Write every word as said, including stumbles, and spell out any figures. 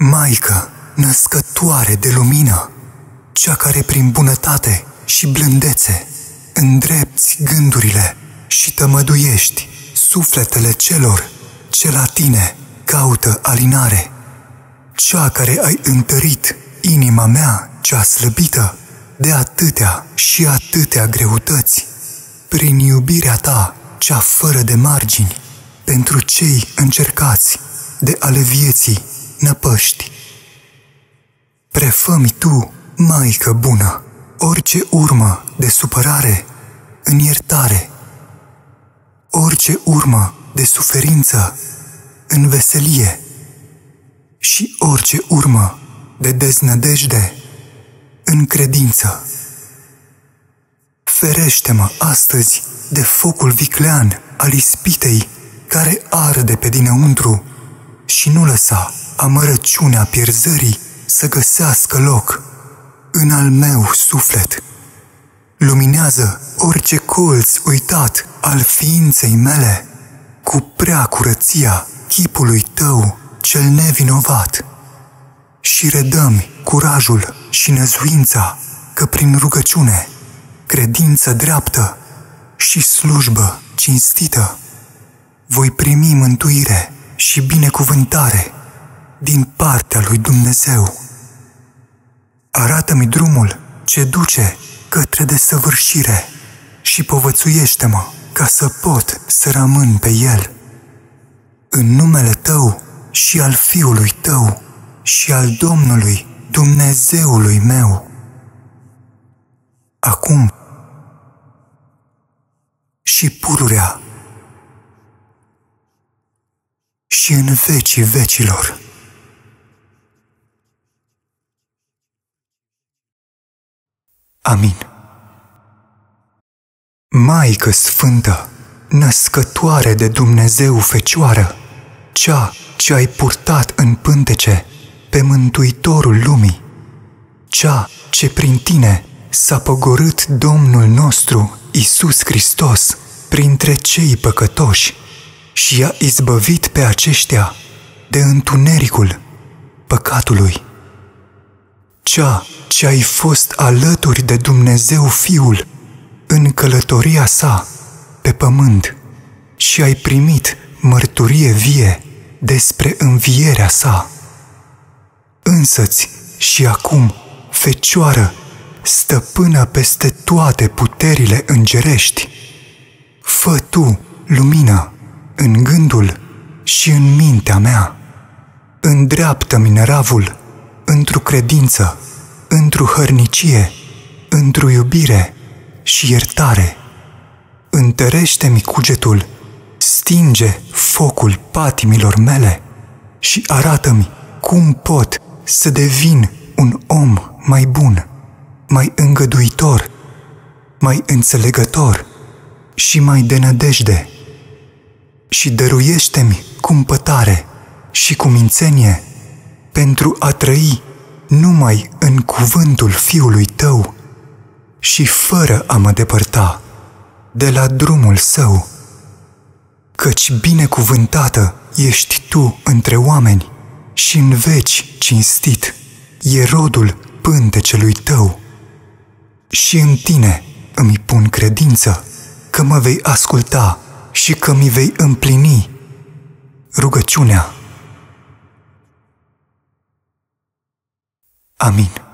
Maică, născătoare de lumină, cea care prin bunătate și blândețe îndrepți gândurile și tămăduiești sufletele celor ce la tine caută alinare, cea care ai întărit inima mea cea slăbită de atâtea și atâtea greutăți, prin iubirea ta cea fără de margini, pentru cei încercați de ale vieții năpăști. Prefă-mi tu, Maică bună, orice urmă de supărare în iertare, orice urmă de suferință în veselie și orice urmă de deznădejde în credință. Ferește-mă astăzi de focul viclean al ispitei care arde pe dinăuntru și nu lăsa amărăciunea pierzării să găsească loc în al meu suflet. Luminează orice colț uitat al ființei mele cu prea curăția chipului tău cel nevinovat și redă-mi curajul și năzuința că prin rugăciune, credință dreaptă și slujbă cinstită voi primi mântuire și binecuvântare din partea lui Dumnezeu. Arată-mi drumul ce duce către desăvârșire și povățuiește-mă ca să pot să rămân pe el. În numele tău și al Fiului tău și al Domnului Dumnezeului meu. Acum și pururea și în vecii vecilor. Amin. Maică Sfântă, născătoare de Dumnezeu Fecioară, cea ce ai purtat în pântece pe Mântuitorul lumii, cea ce prin tine s-a pogorât Domnul nostru Iisus Hristos printre cei păcătoși și i-a izbăvit pe aceștia de întunericul păcatului, cea ce ai fost alături de Dumnezeu Fiul în călătoria sa pe pământ și ai primit mărturie vie despre învierea sa. Însă-ți și acum, Fecioară, stăpână peste toate puterile îngerești, fă tu lumină în gândul și în mintea mea. Îndreaptă-mi năravul într-o credință, într-o hărnicie, într-o iubire și iertare. Întărește-mi cugetul, stinge focul patimilor mele și arată-mi cum pot să devin un om mai bun, mai îngăduitor, mai înțelegător și mai de nădejde. Și dăruiește-mi cumpătare și cumințenie pentru a trăi numai în cuvântul Fiului tău și fără a mă depărta de la drumul său, căci binecuvântată ești tu între oameni și în veci cinstit e rodul pântecelui tău. Și în tine îmi pun credință că mă vei asculta și că mi vei împlini rugăciunea. Amin.